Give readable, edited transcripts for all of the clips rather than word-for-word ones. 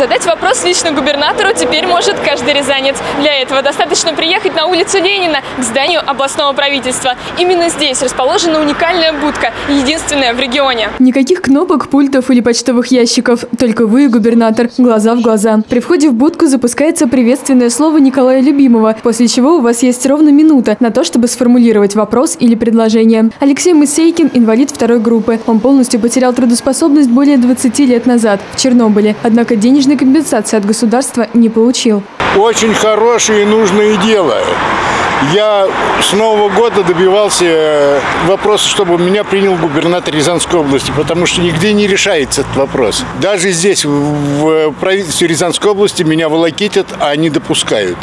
Задать вопрос лично губернатору теперь может каждый рязанец. Для этого достаточно приехать на улицу Ленина к зданию областного правительства. Именно здесь расположена уникальная будка, единственная в регионе. Никаких кнопок, пультов или почтовых ящиков. Только вы и губернатор, глаза в глаза. При входе в будку запускается приветственное слово Николая Любимова, после чего у вас есть ровно минута на то, чтобы сформулировать вопрос или предложение. Алексей Масейкин – инвалид второй группы. Он полностью потерял трудоспособность более 20 лет назад в Чернобыле. Однако денежной компенсации от государства не получил. Очень хорошее и нужное дело. Я с Нового года добивался вопроса, чтобы меня принял губернатор Рязанской области, потому что нигде не решается этот вопрос. Даже здесь, в правительстве Рязанской области, меня волокитят, а не допускают.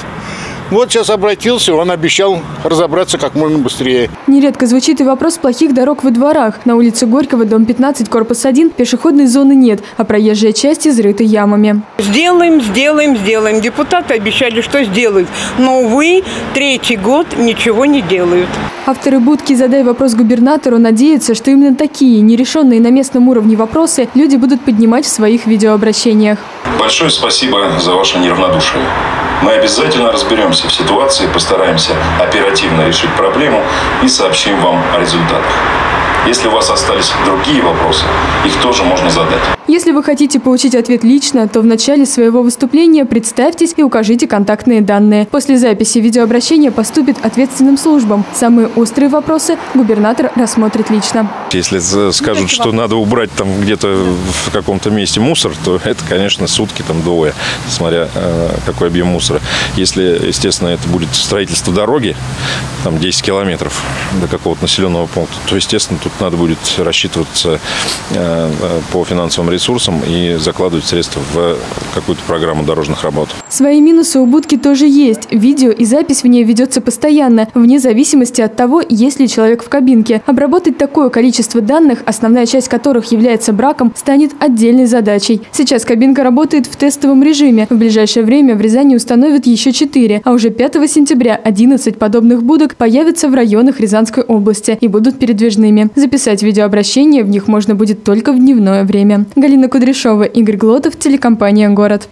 Вот сейчас обратился, он обещал разобраться как можно быстрее. Нередко звучит и вопрос плохих дорог во дворах. На улице Горького, дом 15, корпус 1, пешеходной зоны нет, а проезжая часть изрыта ямами. Сделаем, сделаем, сделаем. Депутаты обещали, что сделают. Но, увы, третий год ничего не делают. Авторы будки «Задай вопрос губернатору» надеются, что именно такие нерешенные на местном уровне вопросы люди будут поднимать в своих видеообращениях. Большое спасибо за ваше неравнодушие. Мы обязательно разберемся в ситуации, постараемся оперативно решить проблему и сообщим вам о результатах. Если у вас остались другие вопросы, их тоже можно задать. Если вы хотите получить ответ лично, то в начале своего выступления представьтесь и укажите контактные данные. После записи видеообращения поступит ответственным службам. Самые острые вопросы губернатор рассмотрит лично. Если скажут, что надо убрать там где-то в каком-то месте мусор, то это, конечно, сутки там двое, смотря какой объем мусора. Если, естественно, это будет строительство дороги, там 10 километров до какого-то населенного пункта, то, естественно, тут надо будет рассчитываться по финансовым ресурсам и закладывать средства в какую-то программу дорожных работ. Свои минусы у будки тоже есть. Видео и запись в ней ведется постоянно, вне зависимости от того, есть ли человек в кабинке. Обработать такое количество данных, основная часть которых является браком, станет отдельной задачей. Сейчас кабинка работает в тестовом режиме. В ближайшее время в Рязани установят еще 4, а уже 5 сентября 11 подобных будок появятся в районах Рязанской области и будут передвижными. Записать видеообращение в них можно будет только в дневное время. Галина Кудряшова, Игорь Глотов, телекомпания «Город».